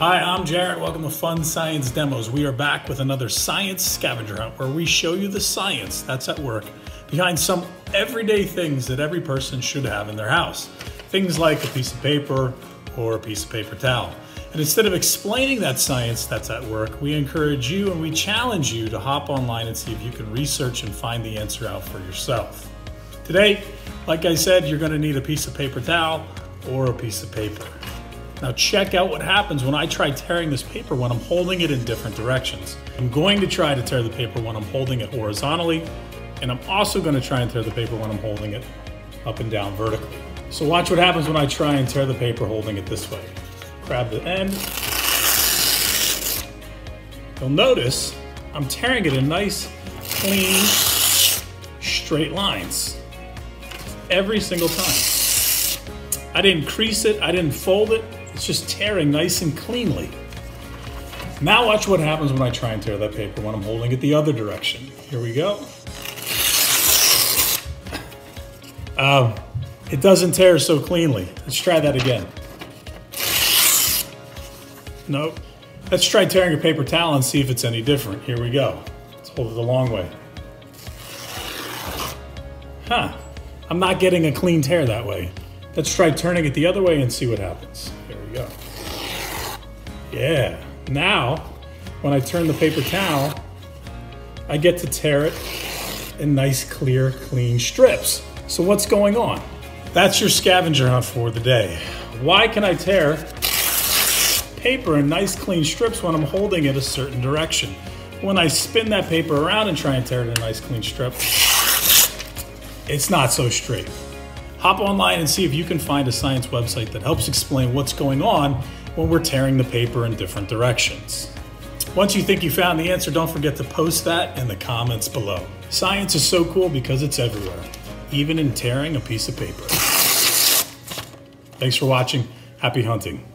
Hi, I'm Jared. Welcome to Fun Science Demos. We are back with another science scavenger hunt where we show you the science that's at work behind some everyday things that every person should have in their house. Things like a piece of paper or a piece of paper towel. And instead of explaining that science that's at work, we encourage you and we challenge you to hop online and see if you can research and find the answer out for yourself. Today, like I said, you're going to need a piece of paper towel or a piece of paper. Now check out what happens when I try tearing this paper when I'm holding it in different directions. I'm going to try to tear the paper when I'm holding it horizontally, and I'm also going to try and tear the paper when I'm holding it up and down vertically. So watch what happens when I try and tear the paper holding it this way. Grab the end. You'll notice I'm tearing it in nice, clean, straight lines every single time. I didn't crease it, I didn't fold it. It's just tearing nice and cleanly. Now watch what happens when I try and tear that paper when I'm holding it the other direction. Here we go. It doesn't tear so cleanly. Let's try that again. Nope. Let's try tearing a paper towel and see if it's any different. Here we go. Let's hold it the long way. Huh. I'm not getting a clean tear that way. Let's try turning it the other way and see what happens. Here we go. Yeah. Now, when I turn the paper towel, I get to tear it in nice, clear, clean strips. So what's going on? That's your scavenger hunt for the day. Why can I tear paper in nice clean strips when I'm holding it a certain direction? When I spin that paper around and try and tear it in a nice clean strip, it's not so straight. Hop online and see if you can find a science website that helps explain what's going on when we're tearing the paper in different directions. Once you think you found the answer, don't forget to post that in the comments below. Science is so cool because it's everywhere, even in tearing a piece of paper. Thanks for watching. Happy hunting.